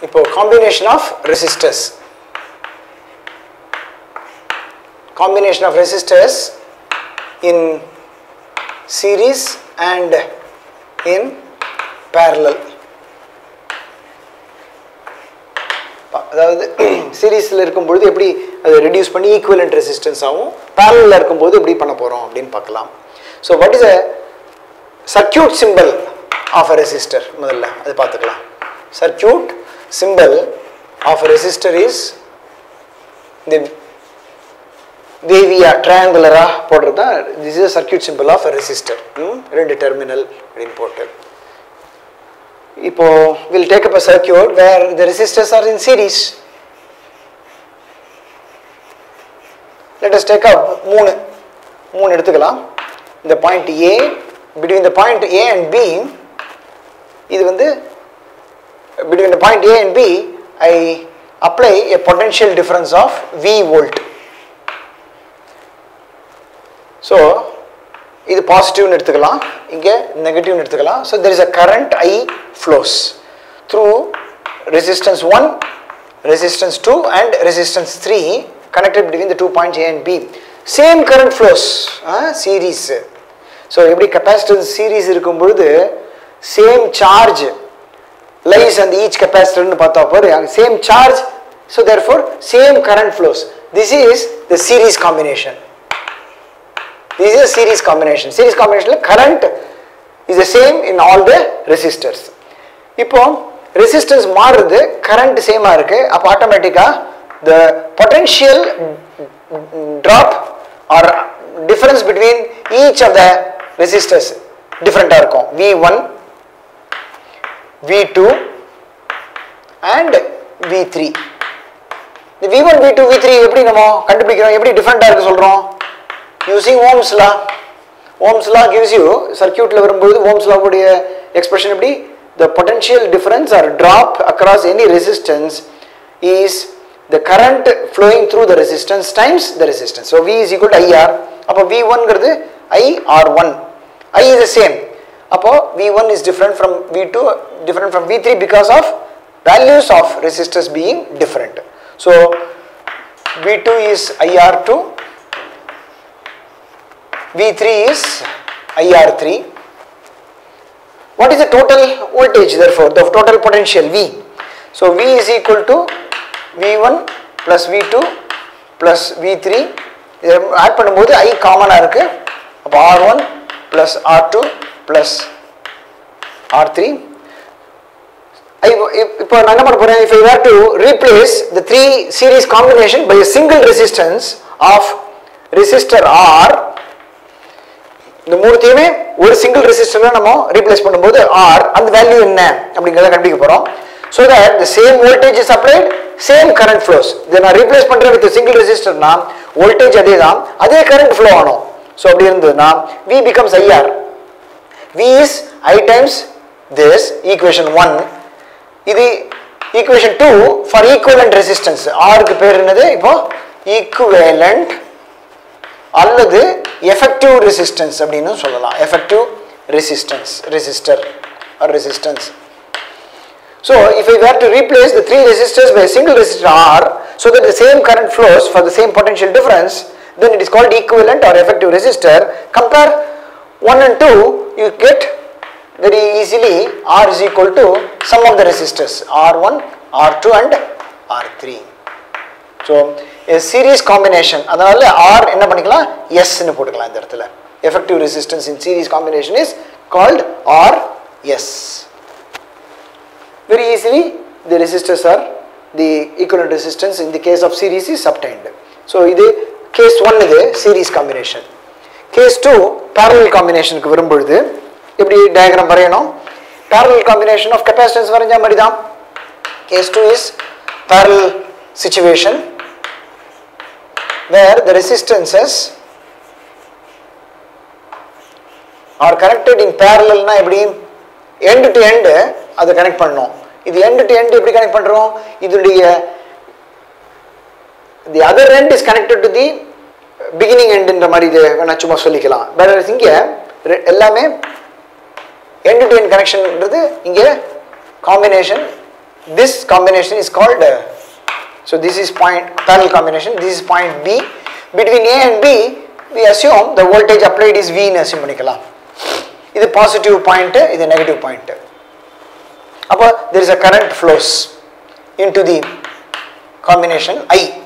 combination of resistors in series and in parallel. Series la irukum bodhu eppadi adu reduce panni equivalent resistance avum, parallel la irukum bodhu eppadi panna porom appdin paakalam. So what is a circuit symbol of a resistor? Mudalla adu paathukalam. Circuit symbol of a resistor is the wavy triangular podradha. This is a circuit symbol of a resistor, rendu terminal imported. Ipo, we will take up a circuit where the resistors are in series. Let us take up 3 எடுத்துக்கலாம். The point A, between the point A and B, இது வந்து between the point A and B, I apply a potential difference of V volt. So இது positive எடுத்துக்கலாம், இங்கே negative எடுத்துக்கலாம். So there is a current I flows through resistance 1, resistance 2 and resistance 3 connected between the two points A and B. Same current flows, series. So every capacitance series இருக்கும் பொழுது same charge lies on each capacitor ன்னு பார்த்தா போறே, same charge, so therefore same current flows. This is the series combination. This is a series combination. Series combination current is the same in all the resistors. Now, resistance is current same, automatically the potential drop or difference between each of the resistors different are V1, V2 and V3. The V1, V2, V3 how different are using Ohm's law. Ohm's law gives you circuit level. Ohm's law expression the potential difference or drop across any resistance is the current flowing through the resistance times the resistance. So V is equal to IR. Appo V1 I R1. I is the same. Appo V1 is different from V2, different from V3 because of values of resistors being different. So V2 is IR2. V3 is IR3. What is the total voltage therefore, the total potential V? So V is equal to V1 plus V2 plus V3. Add பண்ணும்போது I common இருக்கு. அப்ப R1 plus R2 plus R3. இப்போ நான் என்ன பண்ண போறேன், if I were to replace the three series combination by a single resistance of resistor R, இந்த மூணுத்தையுமே ஒரு single resistorல நம்ம replace பண்ணும்போது R அந்த value என்ன அப்படிங்கறத கண்டுபிடிக்க போறோம். So that the same voltage is applied, same current flows. இத நான் replace பண்ற with a single resistor னா voltage அதே தான், அதே current flow ஆகும். So அப்படி இருந்ததுனா V becomes IR. V is I times this equation 1. இது equation 2 for equivalent resistance. R க்கு பேர் என்னது இப்போ equivalent அல்லது effective resistance அப்படினு சொல்லலாம். Effective resistance, resistor or resistance. So if we were to replace the three resistors by a single resistor R so that the same current flows for the same potential difference, then it is called equivalent or effective resistor. Compare 1 and 2, you get very easily R is equal to sum of the resistors R1, R2 and R3. So a series combination, அதனால R என்ன பண்ணிக்கலாம், S ன்னு போட்டுக்கலாம் இந்த இடத்துல. Effective resistance in series combination is called R S. Very easily the resistors are the equivalent resistance in the case of series is obtained. So இது case 1 இது series combination. Case 2 parallel combination க்கு வரும்பொழுது எப்படி diagram வரையணும், parallel combination of capacitance வரைஞ்சா மாதிரி தான். Case 2 is parallel situation where the resistances are connected in parallel na eppadi end to end adu connect pannom. Idu end to end eppadi connect pandrom, idudaiya the other end is connected to the beginning end endra mari idu na summa sollikalam. Whereas inge ellame end to end connection endrathu inge combination this combination is called, so this is point parallel combination, this is point B. Between A and B, we assume the voltage applied is V in a symmetrical arm. This is positive point, this is negative point. Appo, there is a current flows into the combination I.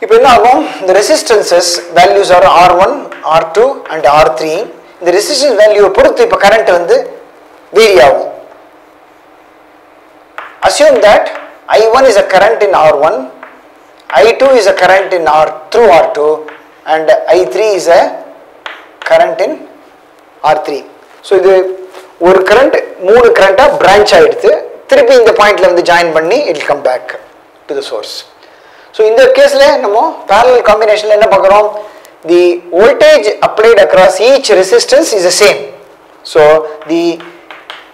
The resistances values are R1, R2 and R3. The resistance value பொறுத்து இப்ப current வந்து vary ஆகும். Assume that I1 is a current in R1, I2 is a current in R through R2 and I3 is a current in R3. So இது ஒரு current 3 current branch ஆயிடுது, திருப்பி இந்த pointல வந்து join பண்ணி it will come back to the source. So in the case la namo parallel combination la enna paakrom, the voltage applied across each resistance is the same. So the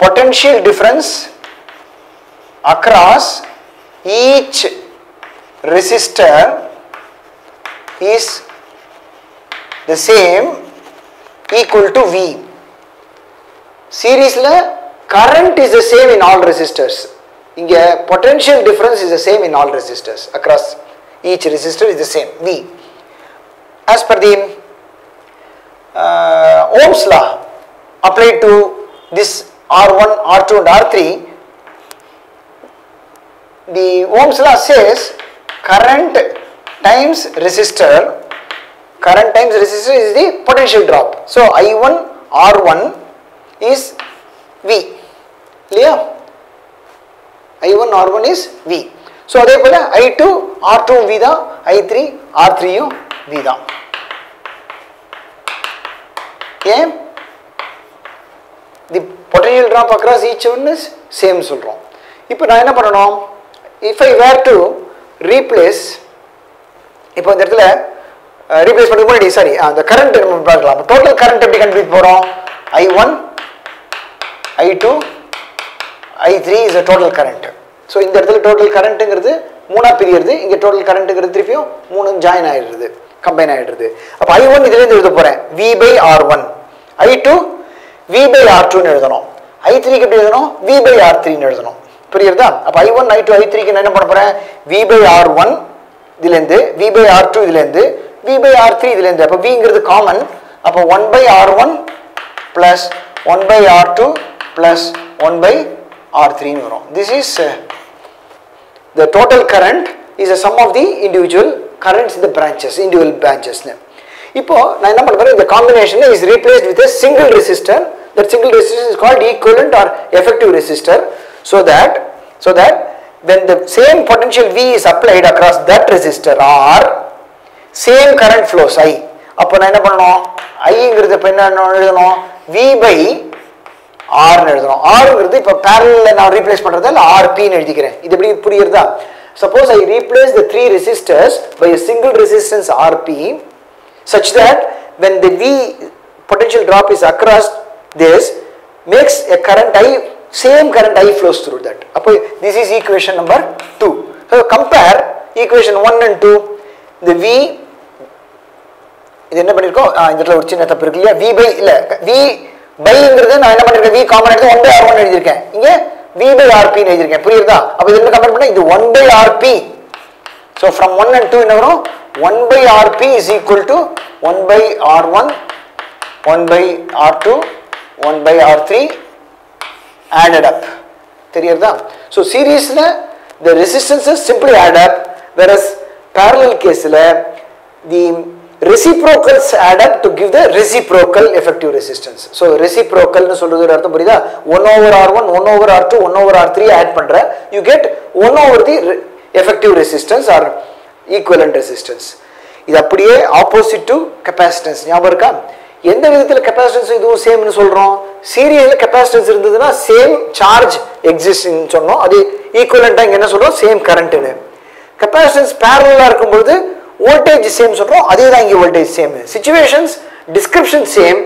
potential difference across each resistor is the same, equal to V. Series la current is the same in all resistors. Inge potential difference is the same in all resistors, across each resistor is the same, V. As per the Ohm's law applied to this R1, R2 and R3, the Ohm's law says current times resistor is the potential drop. So I1, R1 is V. Clear? I1, R1 is V. So I2, R2 V da, I3, R3 V da. Okay. The potential drop across each one is same. If I were to replace, the current, total current I1, I2, I3 is a total current. So in the total current total current join combine ஆயிடுது. அப்ப I1 இதிலே எழுத போறேன் V by R1, I2 V by R2 ன்னு எழுதணும், I3 க்கு எப்படி எழுதணும் V by R3 ன்னு எழுதணும். புரியுதா? அப்ப I1 I2 I3 க்கு என்ன பண்ணப் போறேன் V by R1 இதிலே இருந்து, V by R2 இதிலே இருந்து, V by R3 இதிலே இருந்து. அப்ப V ங்கிறது காமன். அப்ப 1 by R1 plus 1 by R2 plus 1 by R3 ன்னு வரும். This is the total current is the sum of the individual currents in the branches, individual branches. Now, the combination is replaced with a single resistor. That single resistor is called equivalent or effective resistor. So that when the same potential V is applied across that resistor R, same current flows I. Appo na enna pannom I ingirudhu penna enna V by R nu ezhudhom. R ingirudhu ipo parallel na replace pandradhal RP nu ezhudhikiren. Idu eppadi puriyurudha? Suppose I replace the three resistors by a single resistance Rp, such that when the V potential drop is across this, makes a current I, same current I flows through that. This is equation number 2. So compare equation 1 and 2, the V, V by R1 V by Rp ने इधर क्या पूरी इधर अब इधर में compare करना इधर 1 by Rp, so from 1 and 2 इन्हें बोलो 1 by Rp is equal to 1 by R1, 1 by R2, 1 by R3 added up तेरी इधर, so series ने the resistances simply add up, whereas parallel case ले the reciprocals add up to give the reciprocal effective resistance. So reciprocal nu solradhu artham puriyudha, 1 over R1, 1 over R2, 1 over R3 add pandra, you get 1 over the effective resistance or equivalent resistance. Idu appadiye opposite to capacitance nyabaga iruka, endha vidhathila capacitance idu same nu solrom, serial capacitance irundhaduna same charge exists nu sonnom, adu equivalent ah enna solrom same current nu. Capacitance parallel ah irukumbodhu voltage same சொல்றோம், அதே தான் இங்க voltage same. Situations description same,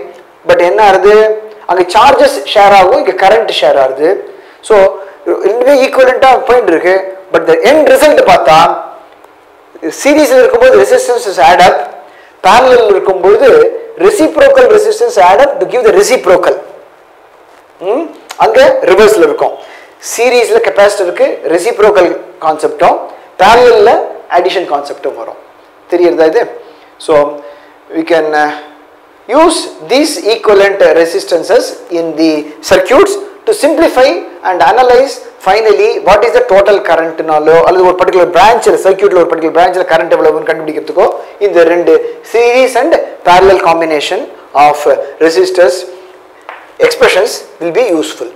but என்ன ஆகுது அங்க charges share ஆகும், இங்க current share ஆகுது. So ரெண்டுமே equivalent ஆ point இருக்கு, but the end result பார்த்தா series இருக்கும்போது resistances add up, parallel இருக்கும்போது reciprocal resistance add up to give the reciprocal. அங்க reverseல இருக்கும். series la capacitor ku reciprocal concept um parallel la addition concept um varum theriyadha idu. So we can use these equivalent resistances in the circuits to simplify and analyze finally what is the total current nalo alladhu or particular branch circuit la or particular branch la current evlo nu kandupidikkiradhukku indha rendu series and parallel combination of resistors expressions will be useful.